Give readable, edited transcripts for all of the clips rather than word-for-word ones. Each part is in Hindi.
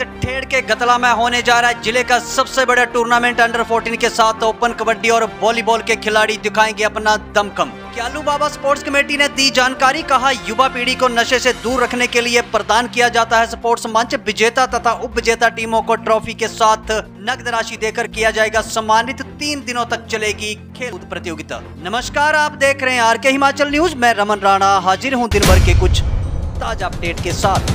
तो ठेहड़ के गतला में होने जा रहा है जिले का सबसे बड़ा टूर्नामेंट अंडर 14 के साथ ओपन कबड्डी और वॉलीबॉल के खिलाड़ी दिखाएंगे अपना दमखम। क्यालू बाबा स्पोर्ट्स कमेटी ने दी जानकारी, कहा युवा पीढ़ी को नशे से दूर रखने के लिए प्रदान किया जाता है स्पोर्ट्स मंच। विजेता तथा उप विजेता टीमों को ट्रॉफी के साथ नकद राशि देकर किया जाएगा सम्मानित। 3 दिनों तक चलेगी खेल प्रतियोगिता। नमस्कार, आप देख रहे हैं RK हिमाचल न्यूज। मैं रमन राणा हाजिर हूँ दिन भर के कुछ ताजा अपडेट के साथ।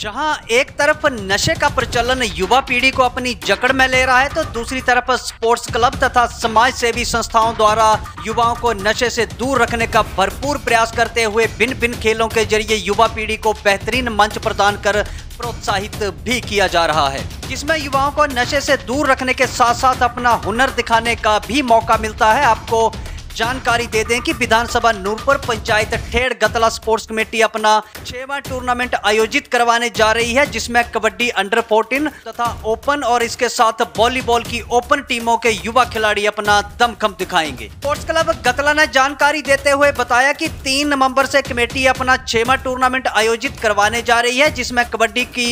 जहां एक तरफ नशे का प्रचलन युवा पीढ़ी को अपनी जकड़ में ले रहा है, तो दूसरी तरफ स्पोर्ट्स क्लब तथा समाज सेवी संस्थाओं द्वारा युवाओं को नशे से दूर रखने का भरपूर प्रयास करते हुए भिन्न-भिन्न खेलों के जरिए युवा पीढ़ी को बेहतरीन मंच प्रदान कर प्रोत्साहित भी किया जा रहा है, जिसमें युवाओं को नशे से दूर रखने के साथ साथ अपना हुनर दिखाने का भी मौका मिलता है। आपको जानकारी दे दें कि विधानसभा नूरपुर पंचायत ठेहड़ गतला स्पोर्ट्स कमेटी अपना 6वां टूर्नामेंट आयोजित करवाने जा रही है, जिसमें कबड्डी अंडर 14 तथा ओपन और इसके साथ वॉलीबॉल की ओपन टीमों के युवा खिलाड़ी अपना दमखम दिखाएंगे। स्पोर्ट्स क्लब गतला ने जानकारी देते हुए बताया कि 3 नवम्बर से कमेटी अपना 6वां टूर्नामेंट आयोजित करवाने जा रही है, जिसमें कबड्डी की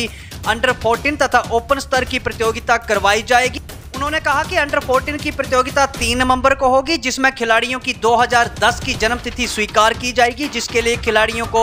अंडर 14 तथा ओपन स्तर की प्रतियोगिता करवाई जाएगी। उन्होंने कहा कि अंडर 14 की प्रतियोगिता 3 नवंबर को होगी, जिसमें खिलाड़ियों की 2010 की जन्मतिथि स्वीकार की जाएगी, जिसके लिए खिलाड़ियों को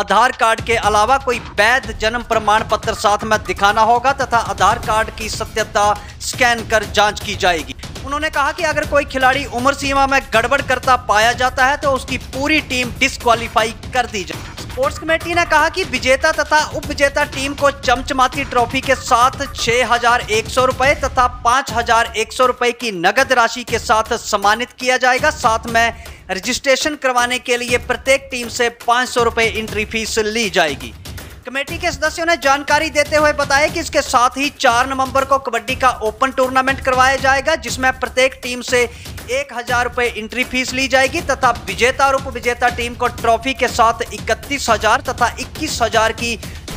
आधार कार्ड के अलावा कोई वैध जन्म प्रमाण पत्र साथ में दिखाना होगा तथा आधार कार्ड की सत्यता स्कैन कर जांच की जाएगी। उन्होंने कहा कि अगर कोई खिलाड़ी उम्र सीमा में गड़बड़ करता पाया जाता है तो उसकी पूरी टीम डिस्क्वालीफाई कर दी जाए। स्पोर्ट्स कमेटी ने कहा कि विजेता तथा उप विजेता टीम को चमचमाती ट्रॉफी के साथ 6,100 रुपये तथा 5,100 रुपये की नगद राशि के साथ सम्मानित किया जाएगा। साथ में रजिस्ट्रेशन करवाने के लिए प्रत्येक टीम से 500 रुपये एंट्री फीस ली जाएगी। कमेटी के सदस्यों ने जानकारी देते हुए बताया कि इसके साथ ही 4 नवंबर को कबड्डी का ओपन टूर्नामेंट करवाया जाएगा, जिसमें प्रत्येक टीम से 1000 रुपये एंट्री फीस ली जाएगी तथा विजेता और उप विजेता टीम को ट्रॉफी के साथ 31,000 तथा 21,000 की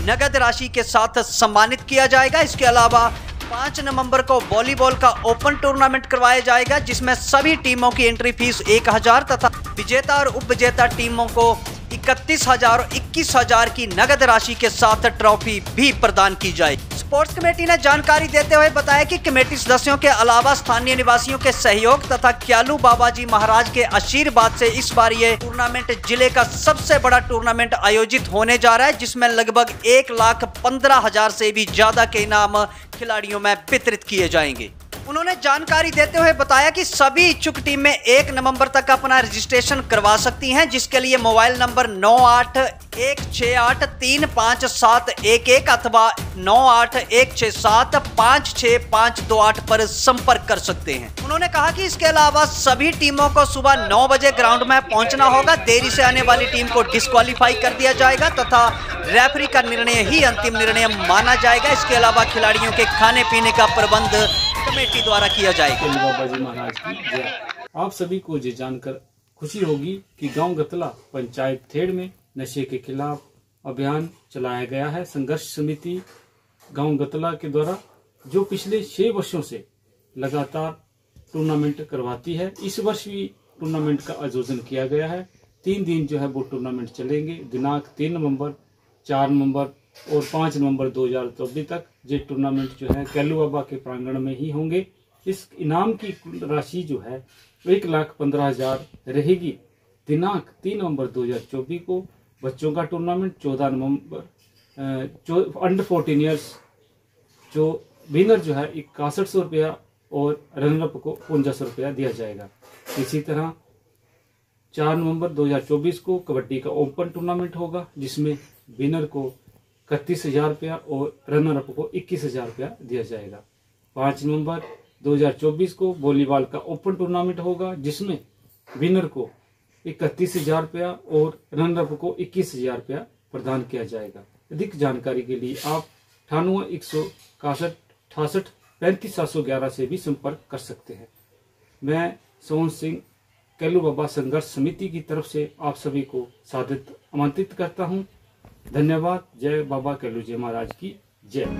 नगद राशि के साथ सम्मानित किया जाएगा। इसके अलावा 5 नवंबर को वॉलीबॉल का ओपन टूर्नामेंट करवाया जाएगा, जिसमें सभी टीमों की एंट्री फीस 1000 तथा विजेता और उप विजेता टीमों को 31,000 और 21,000 की नगद राशि के साथ ट्रॉफी भी प्रदान की जाएगी। स्पोर्ट्स कमेटी ने जानकारी देते हुए बताया कि कमेटी सदस्यों के अलावा स्थानीय निवासियों के सहयोग तथा क्यालू बाबा जी महाराज के आशीर्वाद से इस बार ये टूर्नामेंट जिले का सबसे बड़ा टूर्नामेंट आयोजित होने जा रहा है, जिसमें लगभग 1,15,000 से भी ज्यादा के इनाम खिलाड़ियों में वितरित किए जाएंगे। उन्होंने जानकारी देते हुए बताया कि सभी इच्छुक टीमें 1 नवंबर तक अपना रजिस्ट्रेशन करवा सकती हैं, जिसके लिए मोबाइल नंबर 9816835711 अथवा 9816756528 पर संपर्क कर सकते हैं। उन्होंने कहा कि इसके अलावा सभी टीमों को सुबह 9 बजे ग्राउंड में पहुंचना होगा। देरी से आने वाली टीम को डिस्क्वालीफाई कर दिया जाएगा तथा रेफरी का निर्णय ही अंतिम निर्णय माना जाएगा। इसके अलावा खिलाड़ियों के खाने पीने का प्रबंध कमेटी द्वारा किया जाएगा। बाबा जी महाराज की जय। आप सभी को ये जानकर खुशी होगी कि गांव गतला पंचायत ठेहड़ में नशे के खिलाफ अभियान चलाया गया है। संघर्ष समिति गांव गतला के द्वारा जो पिछले 6 वर्षों से लगातार टूर्नामेंट करवाती है, इस वर्ष भी टूर्नामेंट का आयोजन किया गया है। 3 दिन जो है वो टूर्नामेंट चलेंगे। दिनांक 3 नवम्बर, 4 नवम्बर और 5 नवंबर 2024 तक ये टूर्नामेंट जो है क्यालू बाबा के प्रांगण में ही होंगे। इस इनाम की राशि जो है 1,15,000 रहेगी। दिनांक 3 नवंबर 2024 को बच्चों का टूर्नामेंट, 14 नवंबर अंडर 14 ईयर्स जो विनर जो है 6100 रुपया और रनरअप को 50 रुपया दिया जाएगा। इसी तरह 4 नवंबर 2024 को कबड्डी का ओपन टूर्नामेंट होगा, जिसमें विनर को 31,000 रुपया और रनर अप को 21,000 रुपया दिया जाएगा। 5 नवंबर 2024 को वॉलीबॉल का ओपन टूर्नामेंट होगा, जिसमें विनर को 31,000 रुपया और रनर अप को 21,000 रुपया प्रदान किया जाएगा। अधिक जानकारी के लिए आप 986168 35711 से भी संपर्क कर सकते हैं। मैं सोहन सिंह कैलू बाबा संघर्ष समिति की तरफ से आप सभी को सादर आमंत्रित करता हूँ। धन्यवाद। जय बाबा कैलू जी महाराज की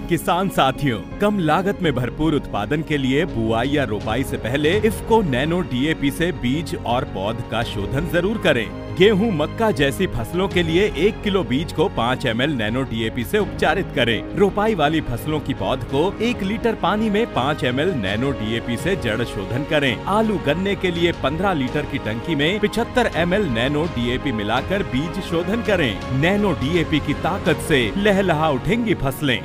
किसान साथियों, कम लागत में भरपूर उत्पादन के लिए बुआई या रोपाई से पहले इफ्को नैनो डीएपी से बीज और पौध का शोधन जरूर करें। गेहूं, मक्का जैसी फसलों के लिए 1 किलो बीज को 5 ml नैनो डीएपी से उपचारित करें। रोपाई वाली फसलों की पौध को 1 लीटर पानी में 5 ml नैनो डीएपी से जड़ शोधन करें। आलू, गन्ने के लिए 15 लीटर की टंकी में 75 ml नैनो डीएपी मिलाकर बीज शोधन करें। नैनो डीएपी की ताकत से लहलहा उठेंगी फसलें।